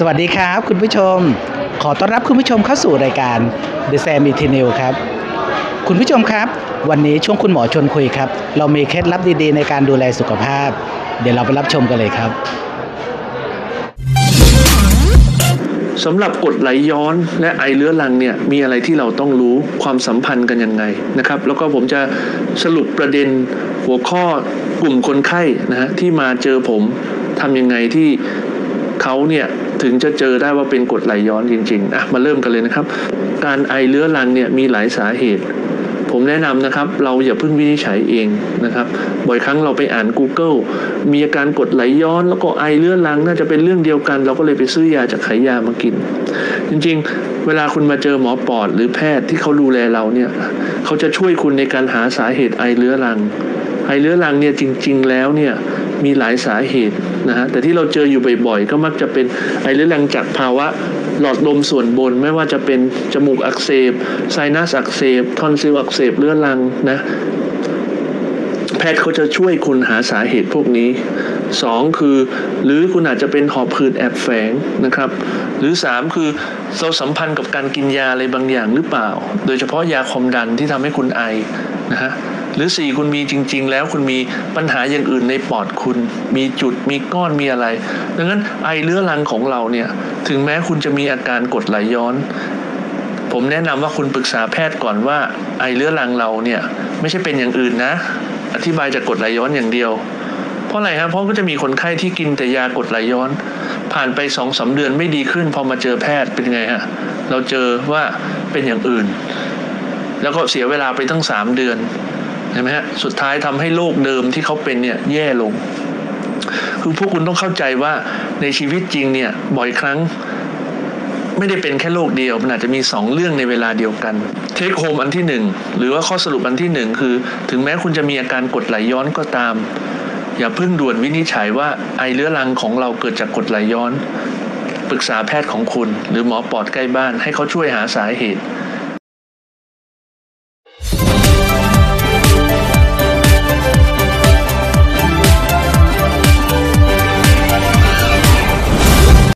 สวัสดีครับคุณผู้ชมขอต้อนรับคุณผู้ชมเข้าสู่รายการ The SaM ET NEWS ครับคุณผู้ชมครับวันนี้ช่วงคุณหมอชวนคุยครับเรามีเคล็ดลับดีๆในการดูแลสุขภาพเดี๋ยวเราไปรับชมกันเลยครับสำหรับกรดไหลย้อนและไอเรื้อรังเนี่ยมีอะไรที่เราต้องรู้ความสัมพันธ์กันยังไงนะครับแล้วก็ผมจะสรุปประเด็นหัวข้อกลุ่มคนไข้นะฮะที่มาเจอผมทำยังไงที่เขาเนี่ยถึงจะเจอได้ว่าเป็นกรดไหลย้อนจริงๆมาเริ่มกันเลยนะครับการไอเรื้อรังเนี่ยมีหลายสาเหตุผมแนะนำนะครับเราอย่าเพิ่งวินิจฉัยเองนะครับบ่อยครั้งเราไปอ่าน Google มีอาการกรดไหลย้อนแล้วก็ไอเรื้อรังน่าจะเป็นเรื่องเดียวกันเราก็เลยไปซื้อยาจากขายยามากินจริงๆเวลาคุณมาเจอหมอปอดหรือแพทย์ที่เขาดูแลเราเนี่ยเขาจะช่วยคุณในการหาสาเหตุไอเรื้อรังเนี่ยจริงๆแล้วเนี่ยมีหลายสาเหตุนะฮะแต่ที่เราเจออยู่บ่อยๆก็มักจะเป็นไอเรื้อรังจากภาวะหลอดลมส่วนบนไม่ว่าจะเป็นจมูกอักเสบไซนัสอักเสบทอนซิลอักเสบเรื้อรังนะแพทย์เขาจะช่วยคุณหาสาเหตุพวกนี้2คือหรือคุณอาจจะเป็นหอบหืดแอบแฝงนะครับหรือ3คือเราสัมพันธ์กับการกินยาอะไรบางอย่างหรือเปล่าโดยเฉพาะยาความดันที่ทำให้คุณไอนะฮะหรือ4คุณมีจริงๆแล้วคุณมีปัญหาอย่างอื่นในปอดคุณมีจุดมีก้อนมีอะไรดังนั้นไอเรื้อรังของเราเนี่ยถึงแม้คุณจะมีอาการกรดไหลย้อนผมแนะนำว่าคุณปรึกษาแพทย์ก่อนว่าไอเรื้อรังเราเนี่ยไม่ใช่เป็นอย่างอื่นนะอธิบายจากกรดไหลย้อนอย่างเดียวเพราะอะไรครับเพราะก็จะมีคนไข้ที่กินแต่ยากรดไหลย้อนผ่านไป 2-3 เดือนไม่ดีขึ้นพอมาเจอแพทย์เป็นไงฮะเราเจอว่าเป็นอย่างอื่นแล้วก็เสียเวลาไปตั้ง3 เดือนใช่ไหมฮะสุดท้ายทำให้โรคเดิมที่เขาเป็นเนี่ยแย่ลงคือพวกคุณต้องเข้าใจว่าในชีวิตจริงเนี่ยบ่อยครั้งไม่ได้เป็นแค่โรคเดียวมันอาจจะมี2เรื่องในเวลาเดียวกันเทคโฮมอันที่1หรือว่าข้อสรุปอันที่1คือถึงแม้คุณจะมีอาการกรดไหลย้อนก็ตามอย่าเพิ่งด่วนวินิจฉัยว่าไอเรื้อรังของเราเกิดจากกรดไหลย้อนปรึกษาแพทย์ของคุณหรือหมอปอดใกล้บ้านให้เขาช่วยหาสาเหตุ